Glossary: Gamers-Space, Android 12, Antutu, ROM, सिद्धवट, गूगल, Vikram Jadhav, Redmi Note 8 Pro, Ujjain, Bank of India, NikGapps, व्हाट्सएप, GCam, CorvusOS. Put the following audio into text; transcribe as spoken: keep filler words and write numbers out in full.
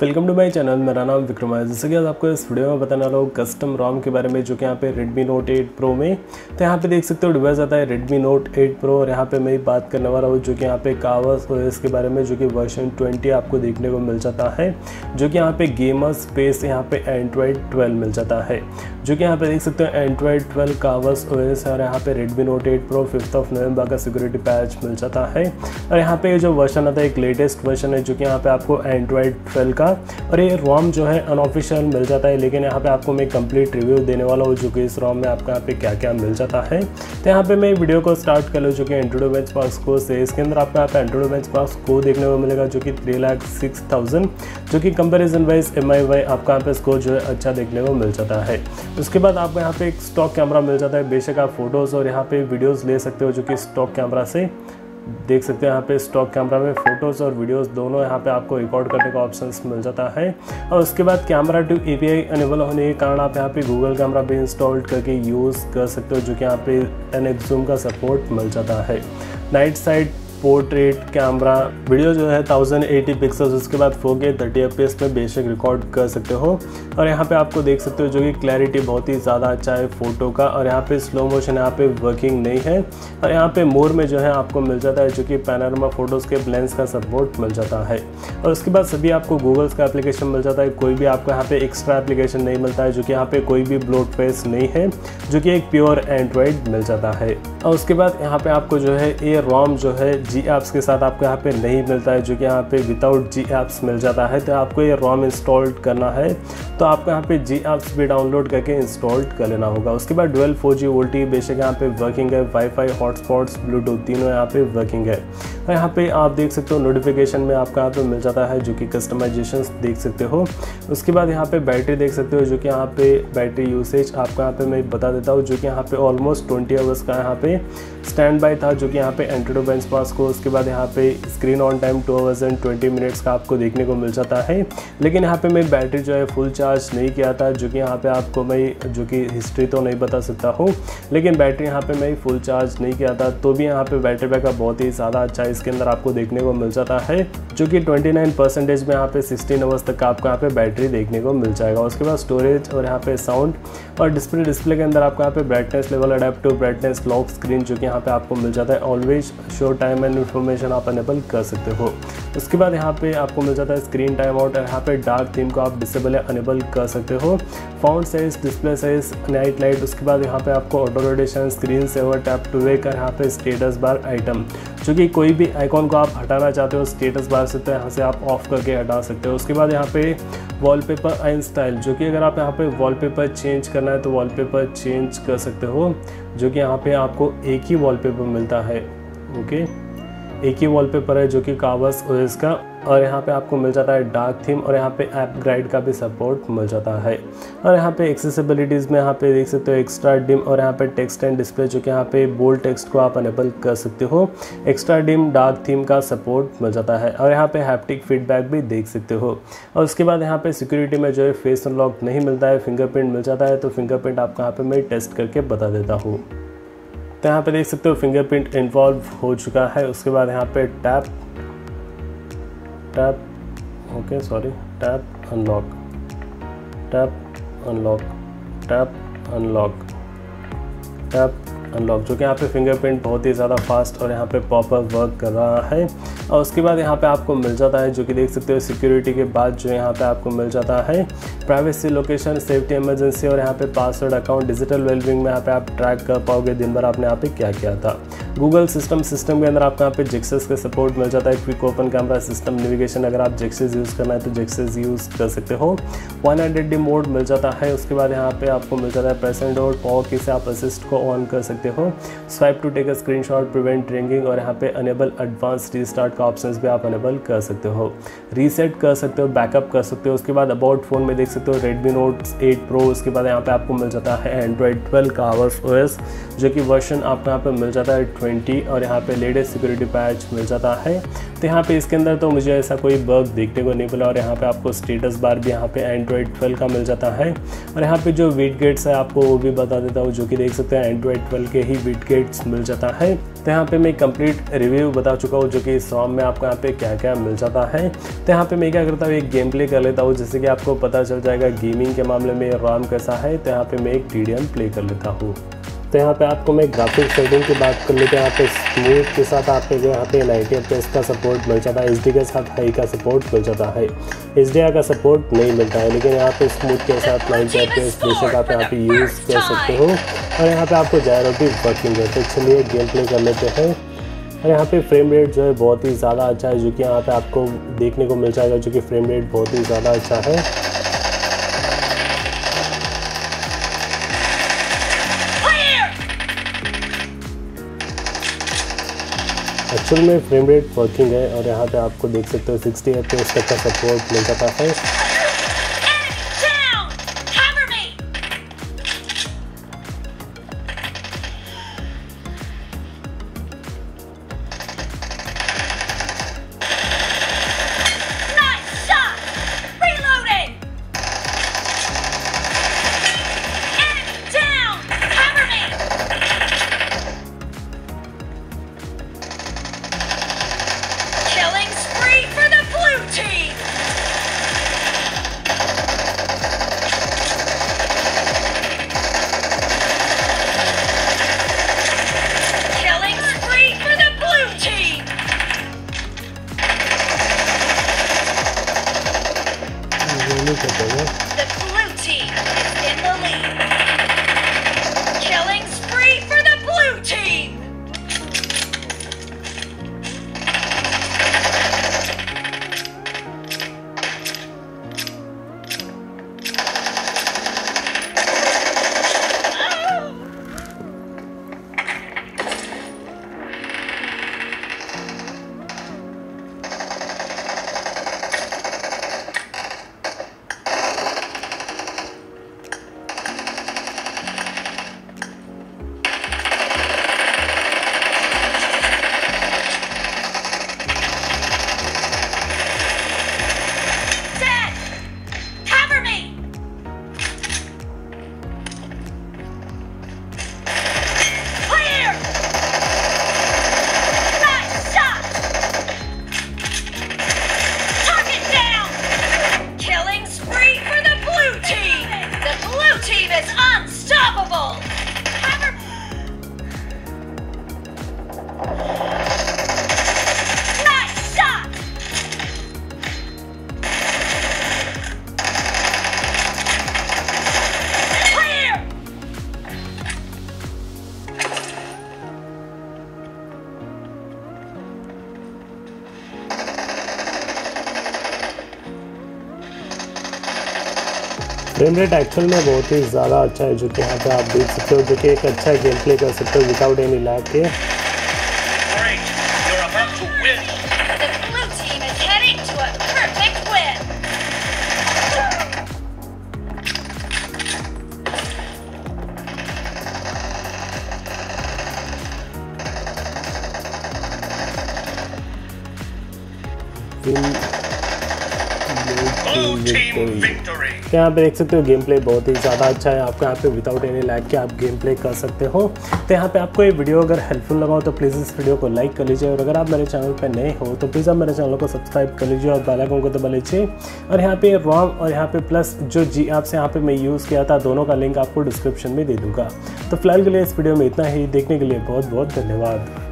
Welcome to my channel, मेरा नाम विक्रम है। जैसे कि आज आपको इस वीडियो में बताने वाला हूँ कस्टम रॉम के बारे में, जो कि यहाँ पे Redmi Note एट Pro में। तो यहाँ पे देख सकते हो डिवाइस आता है Redmi Note एट Pro, और यहाँ पे मैं बात करने वाला हूँ जो कि यहाँ पे Corvus O S के बारे में, जो कि वर्जन ट्वेंटी आपको देखने को मिल जाता है, जो कि यहाँ पे गेमर स्पेस यहाँ पे Android ट्वेल्व मिल जाता है, जो कि यहाँ पे देख सकते हो Android twelve Corvus O S, और यहाँ पे Redmi Note eight Pro fifth of November का सिक्योरिटी पैच मिल जाता है। और यहाँ पे जो वर्जन आता है एक लेटेस्ट वर्जन है, जो कि यहाँ पे आपको Android ट्वेल्व का, और ये रोम जो है अनऑफिशियल मिल जाता है। लेकिन यहाँ पे आपको मैं कंप्लीट रिव्यू देने वाला हूँ जो कि इस रोम में आपको यहाँ पे क्या क्या मिल जाता है। तो यहाँ पे मैं वीडियो को स्टार्ट कर लूँ, जो कि एंड्रॉइड बेंच पास को से इसके अंदर आपको यहाँ पे एंड्रॉइड बेंच पास को देखने को मिलेगा, जो कि थ्री लाख सिक्स थाउजेंड जो कि comparison wise M I Y आपका यहाँ पे स्कोर जो है अच्छा देखने को मिल जाता है। उसके बाद आपको यहाँ पे एक स्टॉक कैमरा मिल जाता है, बेशक आप फोटोज़ और यहाँ पे वीडियोज़ ले सकते हो, जो कि स्टॉक कैमरा से देख सकते हैं। यहाँ पे स्टॉक कैमरा में फोटोज़ और वीडियोस दोनों यहाँ पे आपको रिकॉर्ड करने का ऑप्शंस मिल जाता है। और उसके बाद कैमरा टू एपीआई एनेबल होने के कारण आप यहाँ पे गूगल कैमरा भी इंस्टॉल करके यूज़ कर सकते हो, जो कि यहाँ पे एनएफ जूम का सपोर्ट मिल जाता है। Night side portrait camera video जो है टेन एटी पिक्सल्स, उसके बाद फोर के थर्टी एफ पी एस में बेशक रिकॉर्ड कर सकते हो। और यहाँ पे आपको देख सकते हो जो कि क्लैरिटी बहुत ही ज़्यादा अच्छा है फ़ोटो का, और यहाँ पे स्लो मोशन यहाँ पे वर्किंग नहीं है। और यहाँ पे मोर में जो है आपको मिल जाता है, जो कि पैनोरमा फोटोज़ के लेंस का सपोर्ट मिल जाता है। और उसके बाद सभी आपको गूगल्स का एप्लीकेशन मिल जाता है, कोई भी आपको यहाँ पे एक्स्ट्रा एप्लीकेशन नहीं मिलता है, जो कि यहाँ पे कोई भी ब्लोटफेस नहीं है, जो कि एक प्योर एंड्रॉयड मिल जाता है। और उसके बाद यहाँ पे आपको जो है ये रोम जो है जी ऐप्स के साथ आपको यहाँ पे नहीं मिलता है, जो कि यहाँ पे विदाउट जी ऐप्स मिल जाता है। तो आपको ये रोम इंस्टॉल करना है तो आपको यहाँ पे जी ऐप्स भी डाउनलोड करके इंस्टॉल कर लेना होगा। उसके बाद डुअल फोर जी वोल्टी बेशक यहाँ पे वर्किंग है, वाईफाई हॉटस्पॉट्स ब्लूटूथ तीनों यहाँ पे वर्किंग है। और यहाँ पे आप देख सकते हो नोटिफिकेशन में आपका यहाँ पे मिल जाता है, जो कि कस्टमाइजेशंस देख सकते हो। उसके बाद यहाँ पे बैटरी देख सकते हो, जो कि यहाँ पे बैटरी यूसेज आपका यहाँ पे मैं बता देता हूँ, जो कि यहाँ पे ऑलमोस्ट ट्वेंटी आवर्स का यहाँ पे स्टैंड बाय था, जो कि यहाँ पे एंड्रॉइड बेंच पास को। उसके बाद यहाँ पे screen on time two hours and twenty minutes का आपको देखने को मिल जाता है। लेकिन यहाँ पे मैं बैटरी जो है फुल चार्ज नहीं किया था, जो कि यहाँ पे आपको मैं जो कि हिस्ट्री तो नहीं बता सकता हूँ, लेकिन बैटरी यहाँ पे मैं फुल चार्ज नहीं किया था, तो भी यहाँ पे बैटरी बैकअप बहुत ही ज़्यादा अच्छा इसके अंदर आपको देखने को मिल जाता है, जो कि ट्वेंटी नाइन परसेंटेज में यहाँ पे सिक्सटीन आवर्स तक आपको यहाँ पे बैटरी देखने को मिल जाएगा। उसके बाद स्टोरेज और यहाँ पे साउंड और डिस्प्ले डिस्प्ले के अंदर आपको यहाँ पे brightness level, adaptive brightness, lock screen, जो कि यहाँ पे आपको मिल जाता है। Always show time and information आप अनेबल कर सकते हो। उसके बाद यहाँ पे आपको मिल जाता है स्क्रीन टाइम आउट, और यहाँ पे डार्क थीम को आप डिसेबल या अनेबल कर सकते हो। Font size, display size, night light. उसके बाद यहाँ पे आपको auto rotation, screen saver, tap to wake, और यहाँ पे स्टेटस बार आइटम, जो कि कोई भी आइकॉन को आप हटाना चाहते हो स्टेटस बार से तो यहाँ से आप ऑफ करके हटा सकते हो। उसके बाद यहाँ पे वॉलपेपर एंड स्टाइल, जो कि अगर आप यहाँ पे वॉलपेपर चेंज करना है तो वॉलपेपर चेंज कर सकते हो, जो कि यहाँ पे आपको एक ही वॉलपेपर मिलता है। ओके, एक ही वॉलपेपर है जो कि Corvus O S का, और यहाँ पे आपको मिल जाता है डार्क थीम, और यहाँ पे ऐप ग्राइड का भी सपोर्ट मिल जाता है। और यहाँ पे एक्सेसिबिलिटीज़ में यहाँ पे देख सकते हो एक्स्ट्रा डिम, और यहाँ पे टेक्स्ट एंड डिस्प्ले, जो कि यहाँ पे बोल्ड टेक्स्ट को आप अनेबल कर सकते हो। एक्स्ट्रा डिम, डार्क थीम का सपोर्ट मिल जाता है, और यहाँ पे हैप्टिक फीडबैक भी देख सकते हो। और उसके बाद यहाँ पे सिक्योरिटी में जो है फेस अनलॉक नहीं मिलता है, फिंगरप्रिंट मिल जाता है। तो फिंगरप्रिंट आपको यहाँ पर मैं टेस्ट करके बता देता हूँ। तो यहाँ पे देख सकते हो फिंगरप्रिंट इन्वॉल्व हो चुका है। उसके बाद यहाँ पे tap tap okay sorry tap unlock tap unlock tap unlock tap unlock, जो कि यहाँ पे फिंगरप्रिंट बहुत ही ज़्यादा फास्ट और यहाँ पे प्रॉपर वर्क कर रहा है। और उसके बाद यहाँ पे आपको मिल जाता है, जो कि देख सकते हो सिक्योरिटी के बाद जो यहाँ पे आपको मिल जाता है प्राइवेसी, लोकेशन, सेफ्टी, इमरजेंसी, और यहाँ पे पासवर्ड, अकाउंट, डिजिटल वेलबींग में यहाँ पे आप ट्रैक कर पाओगे दिन भर आपने यहाँ पे क्या किया था। गूगल सिस्टम सिस्टम के अंदर आपको यहाँ पे जेक्सेस का सपोर्ट मिल जाता है। Quick open camera system, navigation, अगर आप जेक्सेस यूज़ करना है तो जेक्सेस यूज़ कर सकते हो। वन हंड्रेड डी मोड मिल जाता है। उसके बाद यहाँ पे आपको मिल जाता है प्रेसेंट और पॉक, इसे आप असिस्ट को ऑन कर सकते हो। Swipe to take a screenshot, prevent ringing, और यहाँ पे अनेबल एडवांस रीस्टार्ट का ऑप्शंस भी आप अनेबल कर सकते हो। रीसेट कर सकते हो, बैकअप कर सकते हो। उसके बाद अबाउट फोन में देख सकते हो Redmi Note एट Pro। उसके बाद यहाँ पे आपको मिल जाता है Android twelve Corvus O S, जो कि वर्जन आपको यहाँ पे मिल जाता है ट्वेंटी, और यहाँ पे लेटेस्ट सिक्योरिटी पैच मिल जाता है। तो यहाँ पे इसके अंदर तो मुझे ऐसा कोई बग देखने को नहीं मिला। और यहाँ पे आपको स्टेटस बार भी यहाँ पे एंड्रॉयड ट्वेल्व का मिल जाता है। और यहाँ पे जो वेट गेट्स है आपको वो भी बता देता हूँ, जो कि देख सकते हैं एंड्रॉयड ट्वेल्व के ही वेट गेट्स मिल जाता है। तो यहाँ पे मैं कंप्लीट रिव्यू बता चुका हूँ जो कि इस रॉम में आपको यहाँ पे क्या क्या मिल जाता है। तो यहाँ पे मैं क्या करता हूँ, एक गेम प्ले कर लेता हूँ जिससे कि आपको पता चल जाएगा गेमिंग के मामले में रॉम कैसा है। तो यहाँ पे मैं एक टी डी एम प्ले कर लेता हूँ। तो यहाँ पे आपको मैं ग्राफिक सेटिंग की बात कर लेते हैं। यहाँ पे स्मूथ के साथ आपको जो यहाँ पे नाइन्टी एफ पी एस का सपोर्ट मिल जाता है, एच डी के साथ हाई का सपोर्ट मिल जाता है, एच डी आर का सपोर्ट नहीं मिलता है। लेकिन यहाँ पे स्मूथ के साथ नाइन्टी एफ पी एस बेशक आप यहाँ पे यूज़ कर सकते हो। और यहाँ पे आपको जायरो भी वर्किंग है। तो चलिए गेम प्ले कर लेते हैं। और यहाँ पे फ्रेम रेट जो है बहुत ही ज़्यादा अच्छा है, जो कि यहाँ पर आपको देखने को मिल जाएगा, जो कि फ्रेम रेट बहुत ही ज़्यादा अच्छा है। एक्चुअल में फ्रेम रेट वर्किंग है। और यहाँ पे आपको देख सकते हो सिक्सटी एफ पी एस तक का सपोर्ट मिल जाता है। फ्रेम रेट एक्चुअल में बहुत ही ज़्यादा अच्छा है, जो कि यहाँ पे आप देख सकते हो, जो कि एक अच्छा गेम प्ले कर सकते हो विदाउट एनी लैग के। यहाँ पे देख सकते हो गेम प्ले बहुत ही ज़्यादा अच्छा है। आपको यहाँ पे विदाउट एनी लैग के आप गेम प्ले कर सकते हो। तो यहाँ पे आपको ये वीडियो अगर हेल्पफुल लगा हो तो प्लीज़ इस वीडियो को लाइक कर लीजिए। और अगर आप मेरे चैनल पे नए हो तो प्लीज़ आप मेरे चैनल को सब्सक्राइब कर लीजिए और बेल आइकन को दबा लीजिए। और यहाँ पे रॉम और यहाँ पे प्लस जो जी ऐप्स यहाँ पे मैं यूज़ किया था, दोनों का लिंक आपको डिस्क्रिप्शन में दे दूँगा। तो फिलहाल के लिए इस वीडियो में इतना ही। देखने के लिए बहुत बहुत धन्यवाद।